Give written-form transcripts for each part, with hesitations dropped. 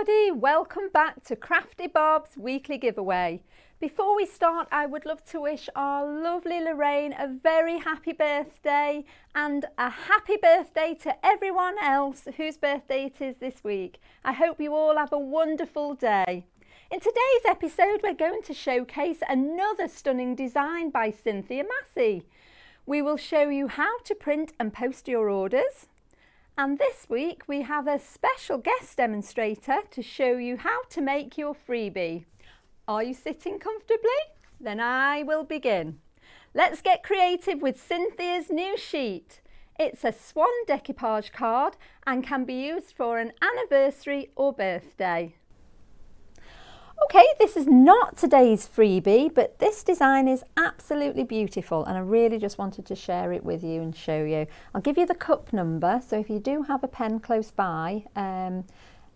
everybody, welcome back to Crafty Bob's weekly giveaway. Before we start, I would love to wish our lovely Lorraine a very happy birthday and a happy birthday to everyone else whose birthday it is this week. I hope you all have a wonderful day. In today's episode, we're going to showcase another stunning design by Cynthia Massey. We will show you how to print and post your orders. And this week we have a special guest demonstrator to show you how to make your freebie. Are you sitting comfortably? Then I will begin. Let's get creative with Cynthia's new sheet. It's a swan decoupage card and can be used for an anniversary or birthday. Okay, this is not today's freebie, but this design is absolutely beautiful and I really just wanted to share it with you and show you. I'll give you the cup number, so if you do have a pen close by,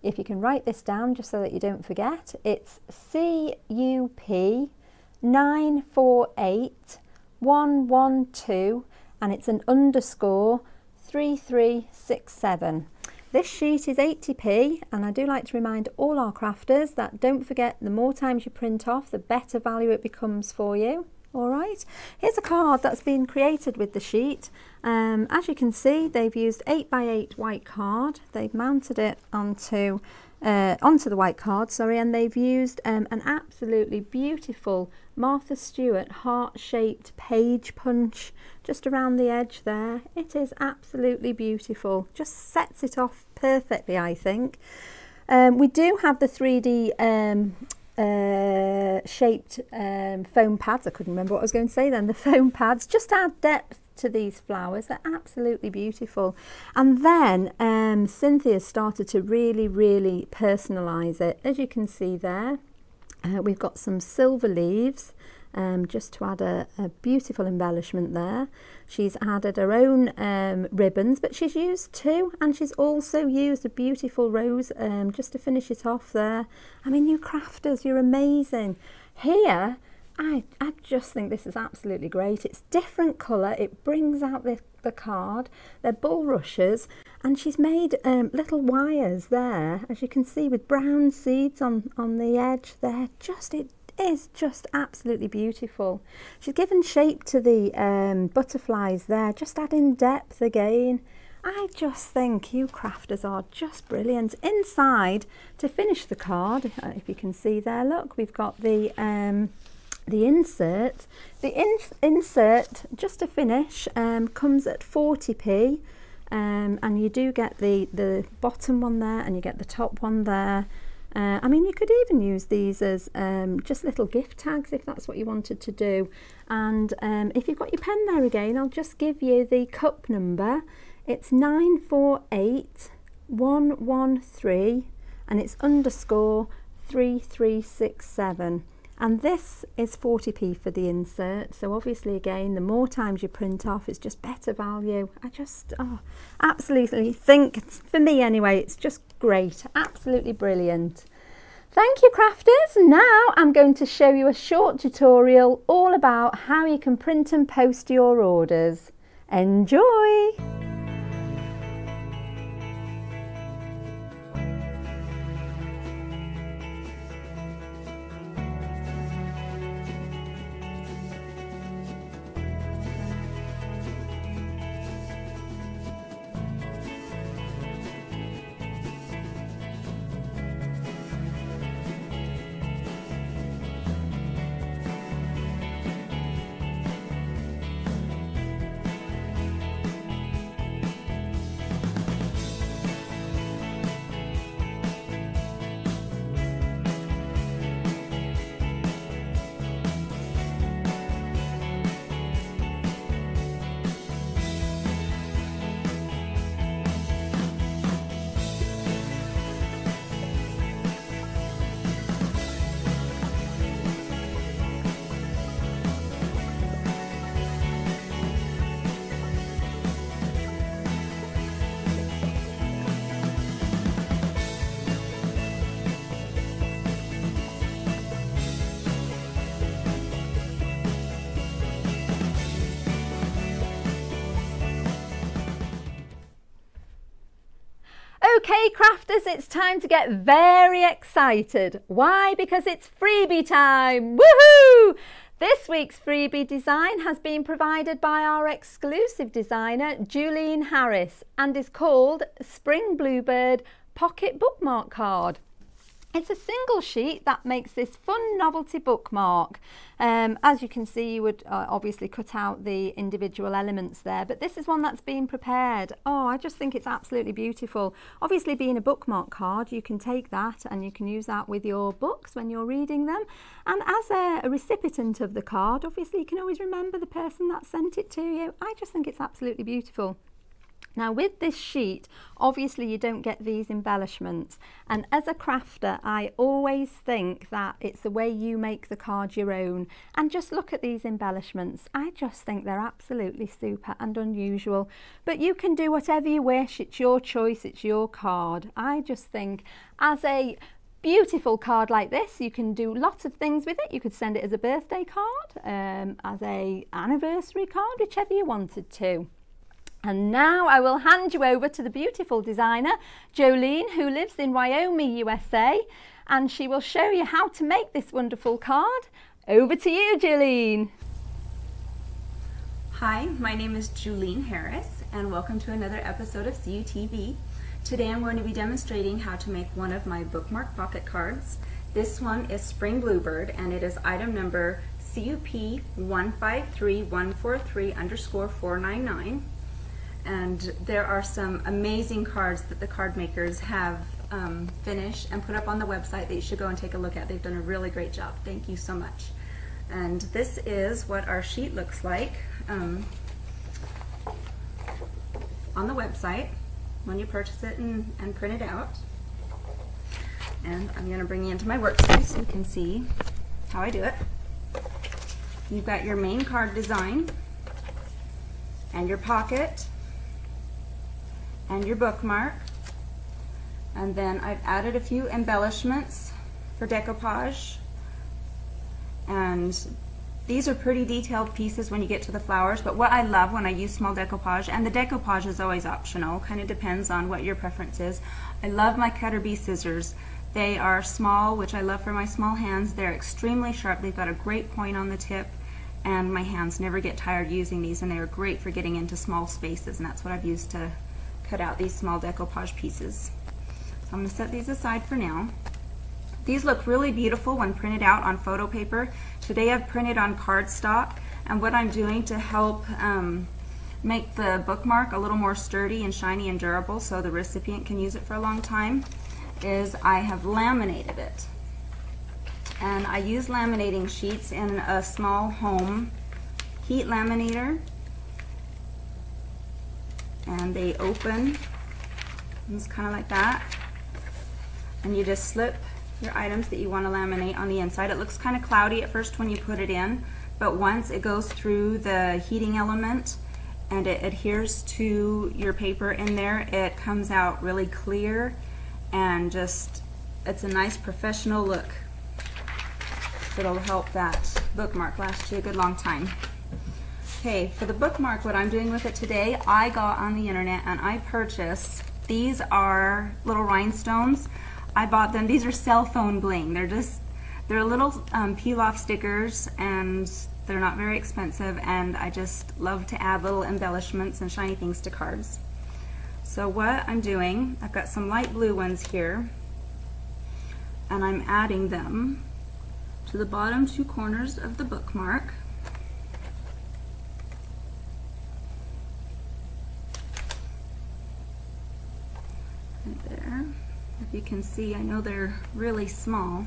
if you can write this down just so that you don't forget, it's CUP948112 and it's an underscore 3367. This sheet is 80p and I do like to remind all our crafters that don't forget, the more times you print off, the better value it becomes for you. All right, here's a card that's been created with the sheet. As you can see, they've used 8x8 white card. They've mounted it onto the white card, sorry, and they've used an absolutely beautiful Martha Stewart heart-shaped page punch just around the edge there. It is absolutely beautiful, just sets it off perfectly, I think. We do have the 3D shaped foam pads. I couldn't remember what I was going to say then. The foam pads just add depth to these flowers. They're absolutely beautiful. And then Cynthia started to really personalize it. As you can see there, we've got some silver leaves just to add a beautiful embellishment there. She's added her own ribbons, but she's used two, and she's also used a beautiful rose just to finish it off there. I mean, you crafters, you're amazing. Here I just think this is absolutely great. It's different colour, it brings out the card. They're bulrushes, and she's made little wires there, as you can see, with brown seeds on the edge there. Just, it is just absolutely beautiful. She's given shape to the butterflies there, just adding depth again. I just think you crafters are just brilliant. Inside, to finish the card, if you can see there, look, we've got the insert. The insert, just to finish, comes at 40p, and you do get the bottom one there and you get the top one there. I mean, you could even use these as just little gift tags if that's what you wanted to do. And if you've got your pen there again, I'll just give you the cup number. It's 948113 and it's underscore 3367. And this is 40p for the insert, so obviously again, the more times you print off, it's just better value. I just absolutely think, for me anyway, it's just great, absolutely brilliant. Thank you, crafters. Now I'm going to show you a short tutorial all about how you can print and post your orders. Enjoy! Okay crafters, it's time to get very excited. Why? Because it's freebie time. Woohoo! This week's freebie design has been provided by our exclusive designer Julene Harris and is called Spring Bluebird Pocket Bookmark Card. It's a single sheet that makes this fun novelty bookmark. As you can see, you would obviously cut out the individual elements there, but this is one that's been prepared. Oh, I just think it's absolutely beautiful. Obviously, being a bookmark card, you can take that and you can use that with your books when you're reading them. And as a recipient of the card, obviously, you can always remember the person that sent it to you. I just think it's absolutely beautiful. Now with this sheet, obviously you don't get these embellishments, and as a crafter I always think that it's the way you make the card your own. And just look at these embellishments, I just think they're absolutely super and unusual. But you can do whatever you wish, it's your choice, it's your card. I just think as a beautiful card like this, you can do lots of things with it. You could send it as a birthday card, as an anniversary card, whichever you wanted to. And now I will hand you over to the beautiful designer, Julene, who lives in Wyoming, USA, and she will show you how to make this wonderful card. Over to you, Julene. Hi, my name is Julene Harris, and welcome to another episode of CUTV. Today I'm going to be demonstrating how to make one of my bookmark pocket cards. This one is Spring Bluebird, and it is item number CUP953143_499. And there are some amazing cards that the card makers have finished and put up on the website that you should go and take a look at. They've done a really great job. Thank you so much. And this is what our sheet looks like on the website when you purchase it and print it out. And I'm going to bring you into my workspace so you can see how I do it. You've got your main card design and your pocket and your bookmark, and then I've added a few embellishments for decoupage, and these are pretty detailed pieces when you get to the flowers. But what I love when I use small decoupage, and the decoupage is always optional, kind of depends on what your preference is. I love my Cutterbee scissors. They are small, which I love for my small hands. They're extremely sharp, they've got a great point on the tip, and my hands never get tired using these, and they are great for getting into small spaces, and that's what I've used to cut out these small decoupage pieces. So I'm going to set these aside for now. These look really beautiful when printed out on photo paper. Today I've printed on cardstock, and what I'm doing to help make the bookmark a little more sturdy and shiny and durable so the recipient can use it for a long time is I have laminated it. And I use laminating sheets in a small home heat laminator, and they open just kind of like that, and you just slip your items that you want to laminate on the inside. It looks kind of cloudy at first when you put it in, but once it goes through the heating element and it adheres to your paper in there, it comes out really clear, and just it's a nice professional look. It'll help that bookmark last you a good long time. Okay, for the bookmark, what I'm doing with it today, I got on the internet and I purchased, these are little rhinestones. I bought them, these are cell phone bling. They're little peel-off stickers, and they're not very expensive, and I just love to add little embellishments and shiny things to cards. So what I'm doing, I've got some light blue ones here, and I'm adding them to the bottom two corners of the bookmark. Right there. If you can see, I know they're really small,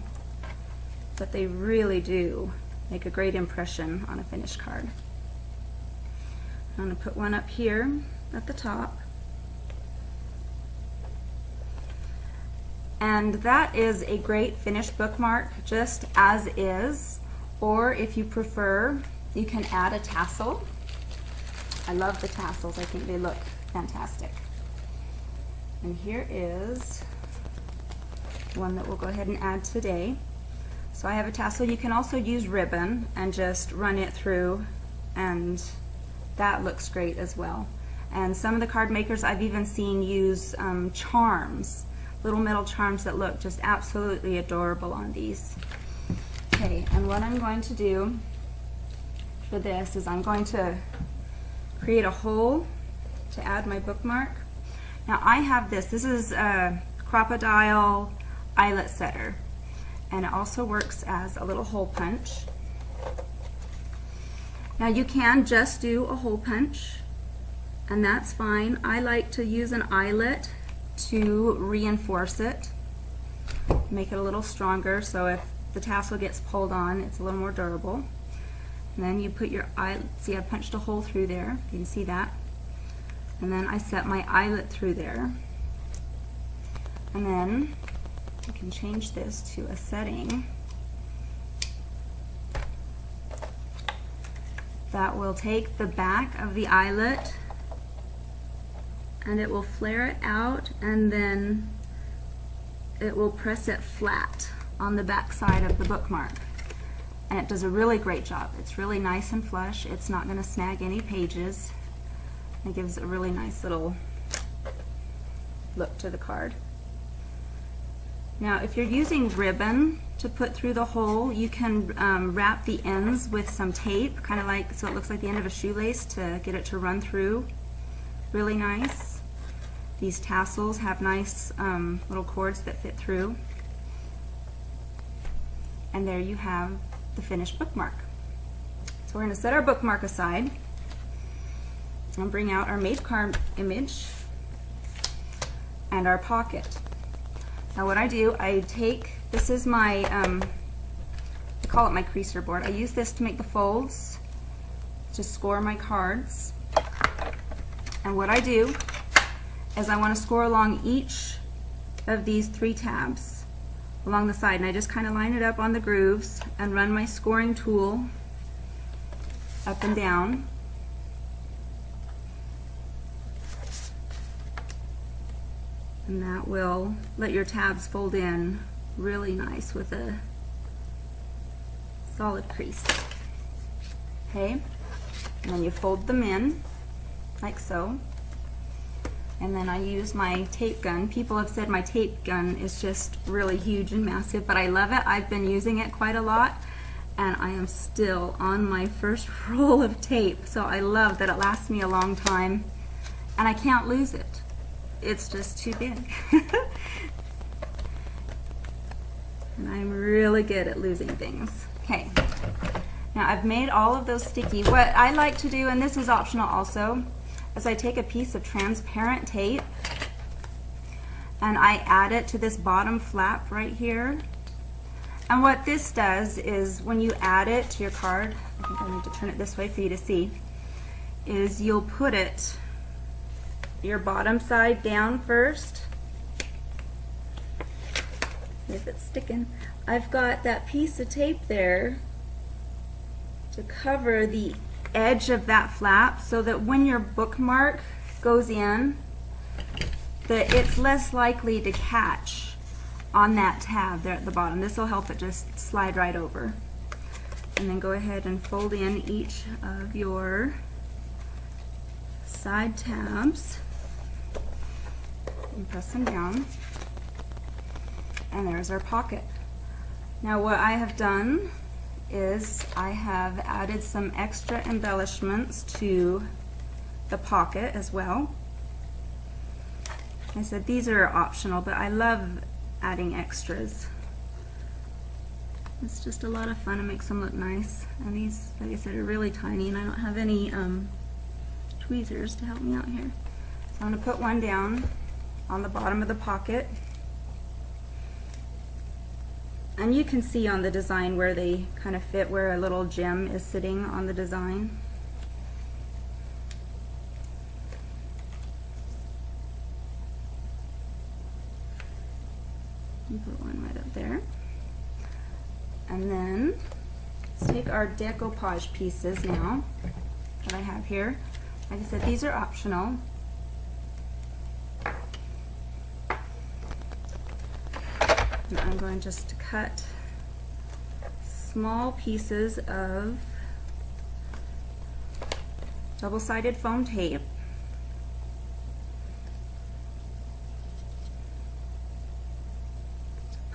but they really do make a great impression on a finished card. I'm going to put one up here at the top. And that is a great finished bookmark just as is, or if you prefer, you can add a tassel. I love the tassels, I think they look fantastic. And here is one that we'll go ahead and add today. So I have a tassel. You can also use ribbon and just run it through, and that looks great as well. And some of the card makers I've even seen use charms, little metal charms that look just absolutely adorable on these. Okay, and what I'm going to do for this is I'm going to create a hole to add my bookmark. Now I have this is a croppodile eyelet setter, and it also works as a little hole punch. Now you can just do a hole punch, and that's fine. I like to use an eyelet to reinforce it, make it a little stronger, so if the tassel gets pulled on, it's a little more durable. And then you put your eyelet, see I punched a hole through there, you can see that. And then I set my eyelet through there. And then you can change this to a setting that will take the back of the eyelet and it will flare it out, and then it will press it flat on the back side of the bookmark. And it does a really great job. It's really nice and flush. It's not going to snag any pages. It gives a really nice little look to the card. Now if you're using ribbon to put through the hole, you can wrap the ends with some tape, kind of like so it looks like the end of a shoelace, to get it to run through. Really nice. These tassels have nice little cords that fit through. And there you have the finished bookmark. So we're going to set our bookmark aside and bring out our made card image and our pocket. Now what I do, I take, this is my, I call it my creaser board. I use this to make the folds to score my cards. And what I do is I want to score along each of these three tabs along the side, and I just kind of line it up on the grooves and run my scoring tool up and down. And that will let your tabs fold in really nice with a solid crease. Okay, and then you fold them in like so. And then I use my tape gun. People have said my tape gun is just really huge and massive, but I love it. I've been using it quite a lot, and I am still on my first roll of tape, so I love that it lasts me a long time and I can't lose it. It's just too big. And I'm really good at losing things. Okay, now I've made all of those sticky. What I like to do, and this is optional also, is I take a piece of transparent tape and I add it to this bottom flap right here. And what this does is when you add it to your card, I think I need to turn it this way for you to see, is you'll put it your bottom side down first. See if it's sticking. I've got that piece of tape there to cover the edge of that flap so that when your bookmark goes in, that it's less likely to catch on that tab there at the bottom. This will help it just slide right over. And then go ahead and fold in each of your side tabs and press them down. And there's our pocket. Now what I have done is I have added some extra embellishments to the pocket as well. I said these are optional, but I love adding extras. It's just a lot of fun and makes them look nice. And these, like I said, are really tiny, and I don't have any tweezers to help me out here. So I'm going to put one down on the bottom of the pocket. And you can see on the design where they kind of fit, where a little gem is sitting on the design. And put one right up there. And then let's take our decoupage pieces now that I have here. Like I said, these are optional. And I'm going just to cut small pieces of double-sided foam tape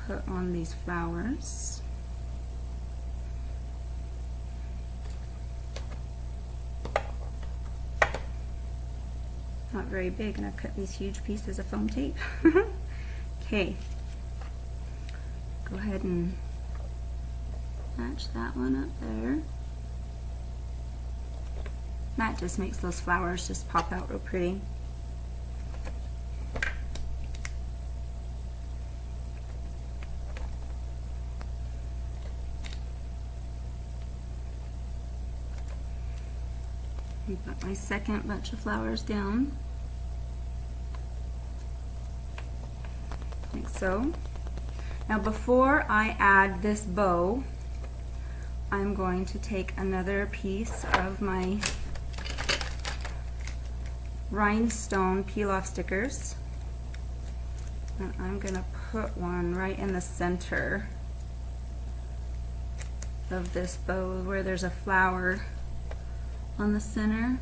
put on these flowers. Not very big, and I've cut these huge pieces of foam tape. Okay, go ahead and match that one up there. That just makes those flowers just pop out real pretty. I've got my second bunch of flowers down, like so. Now before I add this bow, I'm going to take another piece of my rhinestone peel-off stickers, and I'm going to put one right in the center of this bow where there's a flower on the center.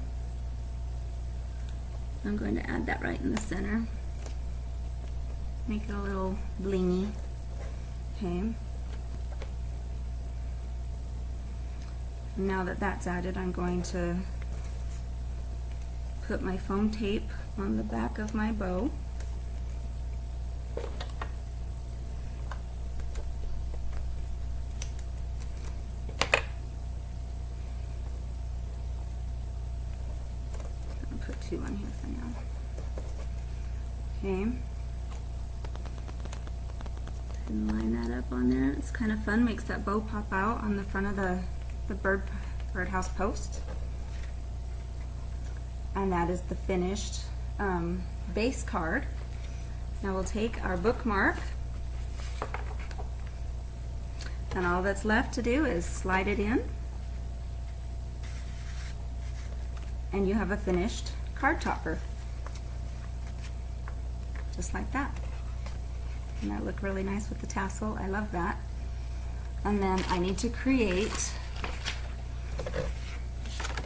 I'm going to add that right in the center. Make it a little blingy. Okay. Now that that's added, I'm going to put my foam tape on the back of my bow. I'll put two on here for now. Okay. And line that up on there. It's kind of fun, makes that bow pop out on the front of the birdhouse post. And that is the finished base card. Now we'll take our bookmark, and all that's left to do is slide it in, and you have a finished card topper, just like that. And that looked really nice with the tassel. I love that. And then I need to create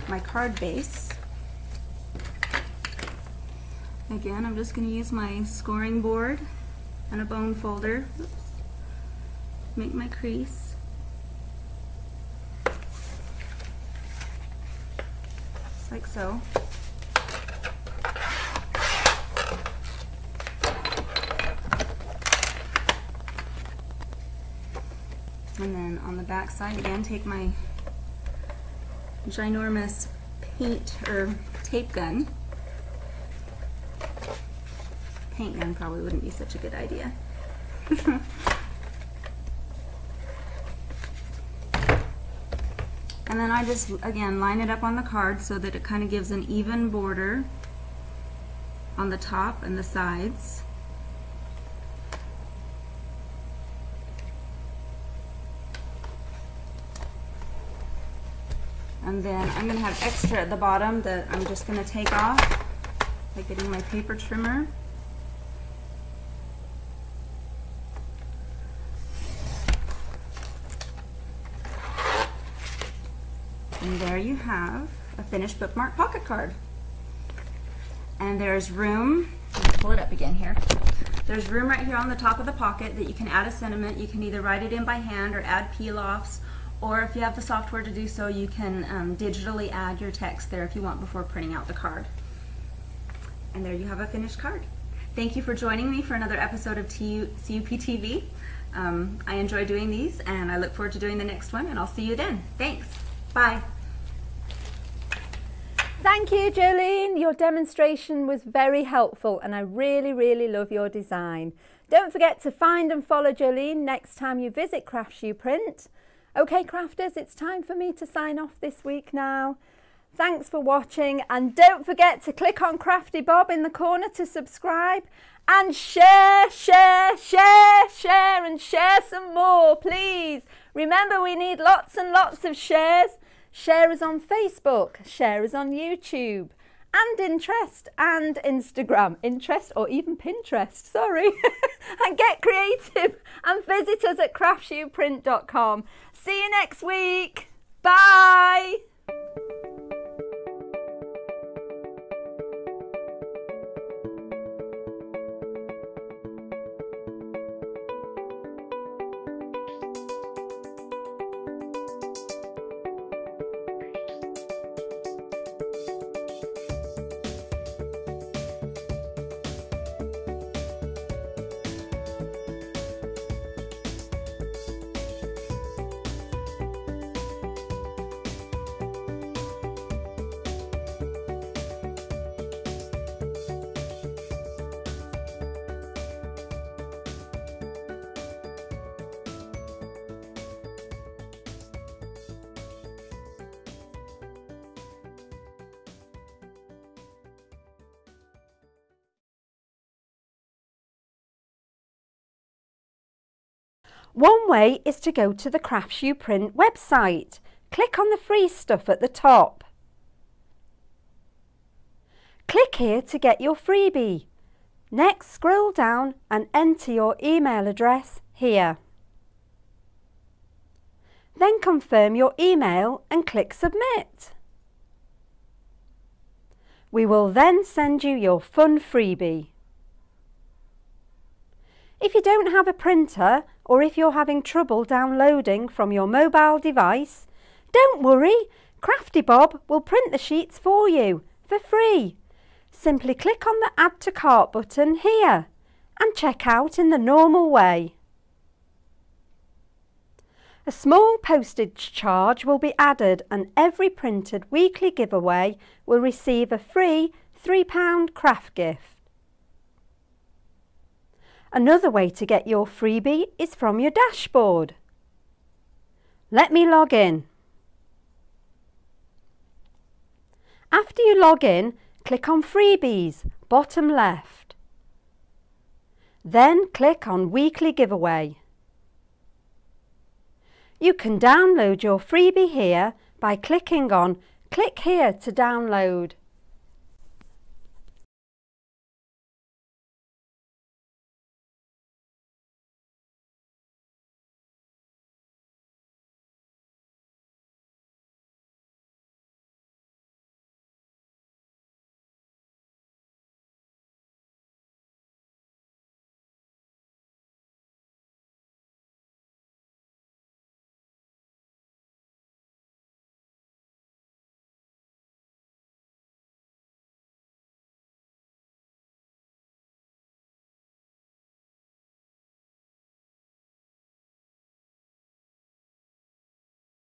my card base. Again, I'm just going to use my scoring board and a bone folder. Oops. Make my crease. Just like so. And then on the back side, again, take my ginormous paint or tape gun. Paint gun probably wouldn't be such a good idea. And then I just, again, line it up on the card so that it kind of gives an even border on the top and the sides. And then I'm going to have extra at the bottom that I'm just going to take off by getting my paper trimmer. And there you have a finished bookmark pocket card. And there's room, pull it up again here, there's room right here on the top of the pocket that you can add a sentiment. You can either write it in by hand or add peel-offs, or if you have the software to do so, you can digitally add your text there if you want before printing out the card. And there you have a finished card. Thank you for joining me for another episode of CUPTV. I enjoy doing these, and I look forward to doing the next one, and I'll see you then. Thanks. Bye. Thank you, Julene. Your demonstration was very helpful, and I really, really love your design. Don't forget to find and follow Julene next time you visit Craftsuprint. Okay, crafters, it's time for me to sign off this week now. Thanks for watching, and don't forget to click on Crafty Bob in the corner to subscribe, and share, and share some more, please. Remember, we need lots and lots of shares. Share us on Facebook, share us on YouTube, and Interest, and Instagram, Interest or even Pinterest, sorry. And get creative, and visit us at craftsuprint.com. See you next week. Bye. One way is to go to the Craftsuprint website. Click on the free stuff at the top. Click here to get your freebie. Next, scroll down and enter your email address here. Then confirm your email and click Submit. We will then send you your fun freebie. If you don't have a printer or if you're having trouble downloading from your mobile device, don't worry, Crafty Bob will print the sheets for you for free. Simply click on the Add to Cart button here and check out in the normal way. A small postage charge will be added and every printed weekly giveaway will receive a free £3 craft gift. Another way to get your freebie is from your dashboard. Let me log in. After you log in, click on Freebies, bottom left. Then click on Weekly Giveaway. You can download your freebie here by clicking on Click here to download.